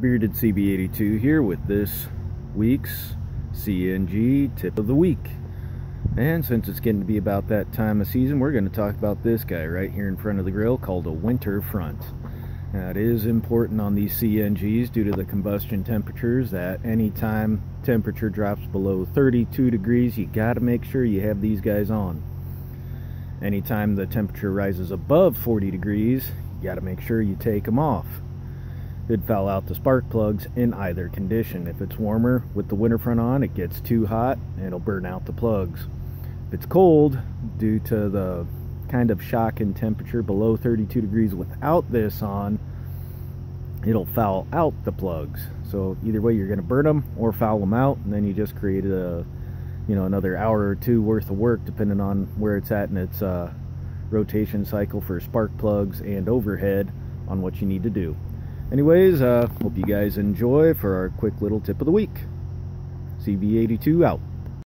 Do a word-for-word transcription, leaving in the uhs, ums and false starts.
Bearded C B eighty-two here with this week's C N G tip of the week. And since it's getting to be about that time of season, we're going to talk about this guy right here in front of the grill called a winter front. Now, it is important on these C N Gs due to the combustion temperatures that anytime temperature drops below thirty-two degrees, you got to make sure you have these guys on. Anytime the temperature rises above forty degrees, you got to make sure you take them off. It'd foul out the spark plugs in either condition. If it's warmer with the winter front on, it gets too hot and it'll burn out the plugs. If it's cold, due to the kind of shock in temperature below thirty-two degrees without this on, it'll foul out the plugs. So either way, you're going to burn them or foul them out, and then you just create a, you know, another hour or two worth of work depending on where it's at in its uh, rotation cycle for spark plugs and overhead on what you need to do. Anyways, uh, hope you guys enjoy for our quick little tip of the week. C B eighty-two out.